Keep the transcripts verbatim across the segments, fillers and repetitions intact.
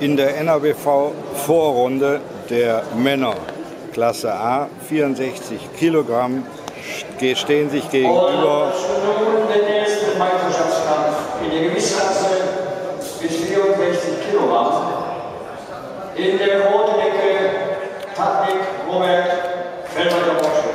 in der N R W V-Vorrunde der Männer Klasse A, vierundsechzig Kilogramm, stehen sich gegenüber. Und den nächsten Meisterschaftskampf in der Gewichtsklasse mit vierundsechzig Kilogramm. In der roten Ecke Taktik Robert Feldmann-Borsche.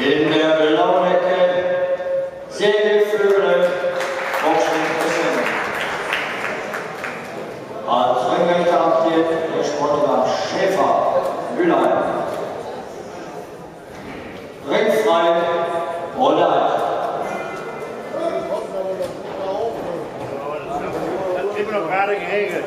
In der blauen Ecke Segelflöhle Borsche. Als Ringrichter amtiert der Sportler Schäfer Mülheim. Ringfrei Rolle. Gerade geregelt.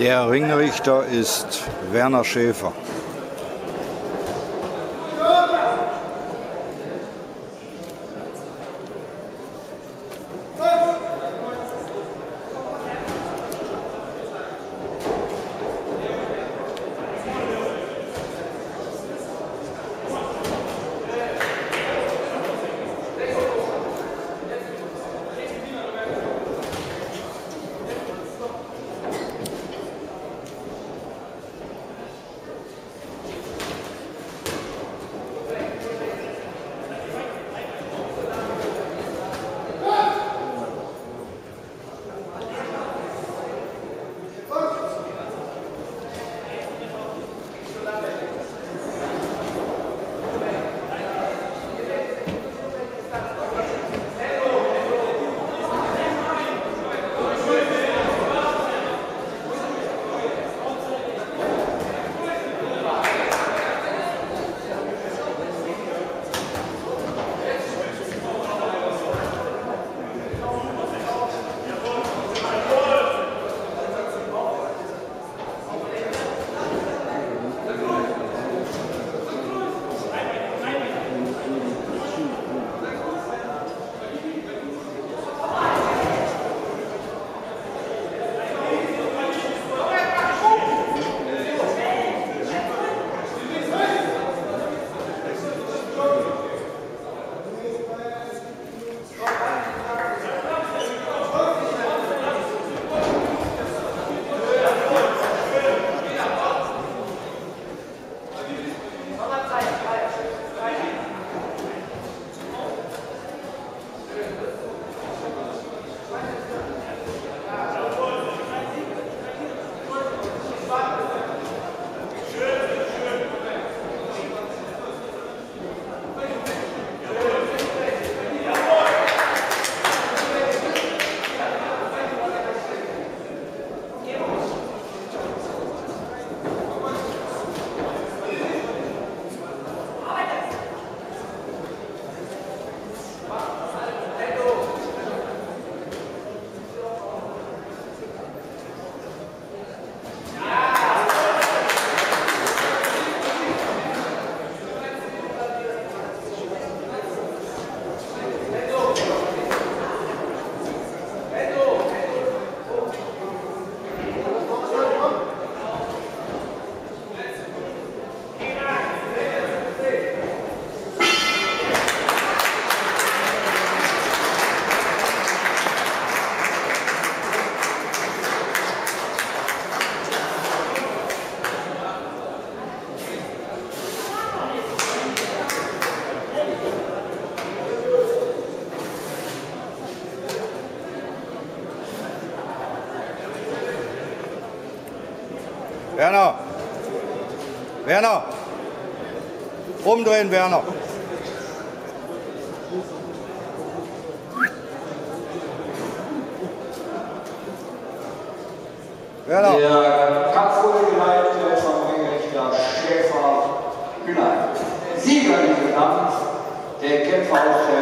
Der Ringrichter ist Werner Schäfer. Werner, Werner, umdrehen, Werner. Werner. Der Kampfgruppe geleitet von Ringrichter Schäfer Hühner. Sieger dieses Kampfs, der Kämpfer aus der